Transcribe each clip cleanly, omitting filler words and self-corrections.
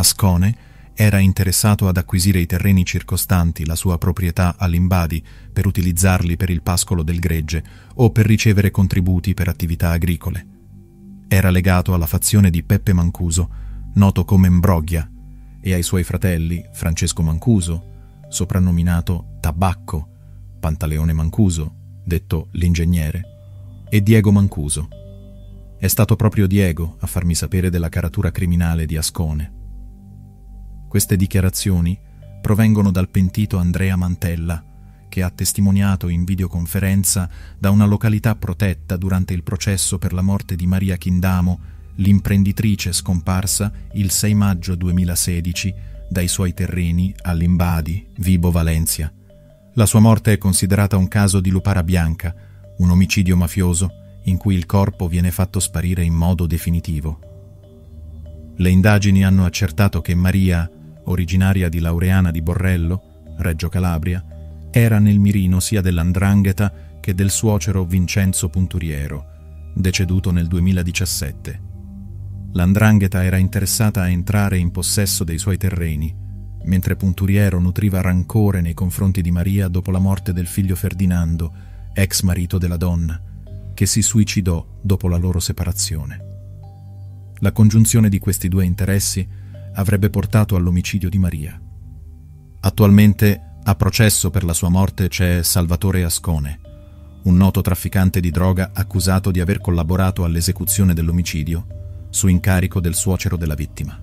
Ascone era interessato ad acquisire i terreni circostanti la sua proprietà a Limbadi per utilizzarli per il pascolo del gregge o per ricevere contributi per attività agricole. Era legato alla fazione di Peppe Mancuso, noto come Mbroglia, e ai suoi fratelli Francesco Mancuso, soprannominato Tabacco, Pantaleone Mancuso, detto l'ingegnere, e Diego Mancuso. È stato proprio Diego a farmi sapere della caratura criminale di Ascone. Queste dichiarazioni provengono dal pentito Andrea Mantella, che ha testimoniato in videoconferenza da una località protetta durante il processo per la morte di Maria Chindamo, l'imprenditrice scomparsa il 6 maggio 2016 dai suoi terreni a Limbadi, Vibo Valencia. La sua morte è considerata un caso di lupara bianca, un omicidio mafioso in cui il corpo viene fatto sparire in modo definitivo. Le indagini hanno accertato che Maria, originaria di Laureana di Borrello, Reggio Calabria, era nel mirino sia dell''ndrangheta che del suocero Vincenzo Punturiero, deceduto nel 2017. L''ndrangheta era interessata a entrare in possesso dei suoi terreni, mentre Punturiero nutriva rancore nei confronti di Maria dopo la morte del figlio Ferdinando, ex marito della donna, che si suicidò dopo la loro separazione. La congiunzione di questi due interessi avrebbe portato all'omicidio di Maria. Attualmente a processo per la sua morte c'è Salvatore Ascone, un noto trafficante di droga accusato di aver collaborato all'esecuzione dell'omicidio su incarico del suocero della vittima.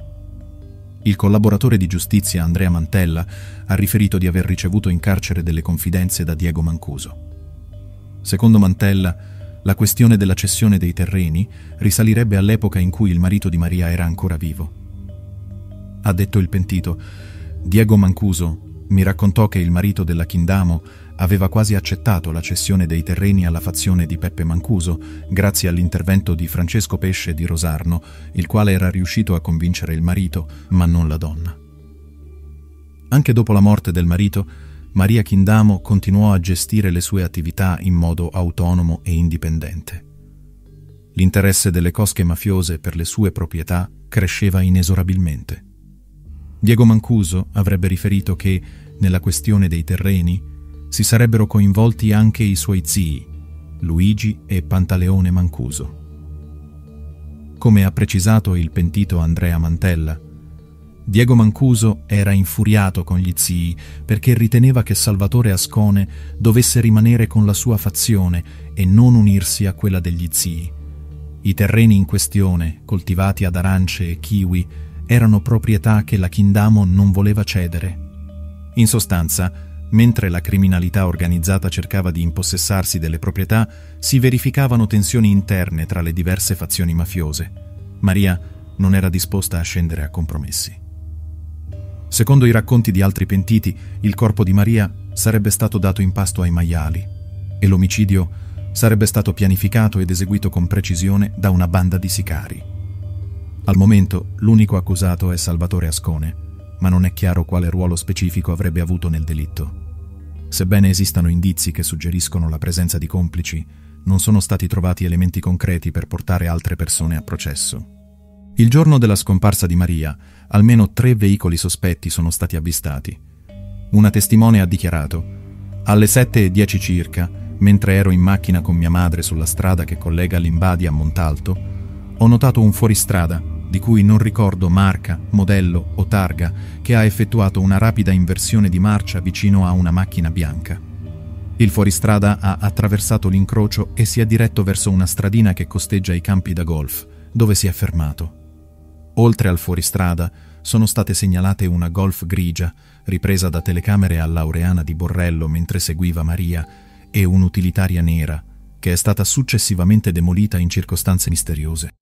Il collaboratore di giustizia Andrea Mantella ha riferito di aver ricevuto in carcere delle confidenze da Diego Mancuso. Secondo Mantella, la questione della cessione dei terreni risalirebbe all'epoca in cui il marito di Maria era ancora vivo. Ha detto il pentito, Diego Mancuso mi raccontò che il marito della Chindamo aveva quasi accettato la cessione dei terreni alla fazione di Peppe Mancuso grazie all'intervento di Francesco Pesce di Rosarno, il quale era riuscito a convincere il marito, ma non la donna. Anche dopo la morte del marito, Maria Chindamo continuò a gestire le sue attività in modo autonomo e indipendente. L'interesse delle cosche mafiose per le sue proprietà cresceva inesorabilmente. Diego Mancuso avrebbe riferito che, nella questione dei terreni, si sarebbero coinvolti anche i suoi zii, Luigi e Pantaleone Mancuso. Come ha precisato il pentito Andrea Mantella, Diego Mancuso era infuriato con gli zii perché riteneva che Salvatore Ascone dovesse rimanere con la sua fazione e non unirsi a quella degli zii. I terreni in questione, coltivati ad arance e kiwi, erano proprietà che la Chindamo non voleva cedere. In sostanza, mentre la criminalità organizzata cercava di impossessarsi delle proprietà, si verificavano tensioni interne tra le diverse fazioni mafiose. Maria non era disposta a scendere a compromessi. Secondo i racconti di altri pentiti, il corpo di Maria sarebbe stato dato in pasto ai maiali e l'omicidio sarebbe stato pianificato ed eseguito con precisione da una banda di sicari. Al momento l'unico accusato è Salvatore Ascone, ma non è chiaro quale ruolo specifico avrebbe avuto nel delitto. Sebbene esistano indizi che suggeriscono la presenza di complici, non sono stati trovati elementi concreti per portare altre persone a processo. Il giorno della scomparsa di Maria, almeno 3 veicoli sospetti sono stati avvistati. Una testimone ha dichiarato: alle 7:10 circa, mentre ero in macchina con mia madre sulla strada che collega Limbadi a Montalto, ho notato un fuoristrada, di cui non ricordo marca, modello o targa, che ha effettuato una rapida inversione di marcia vicino a una macchina bianca. Il fuoristrada ha attraversato l'incrocio e si è diretto verso una stradina che costeggia i campi da golf, dove si è fermato. Oltre al fuoristrada sono state segnalate una Golf grigia, ripresa da telecamere a Laureana di Borrello mentre seguiva Maria, e un'utilitaria nera, che è stata successivamente demolita in circostanze misteriose.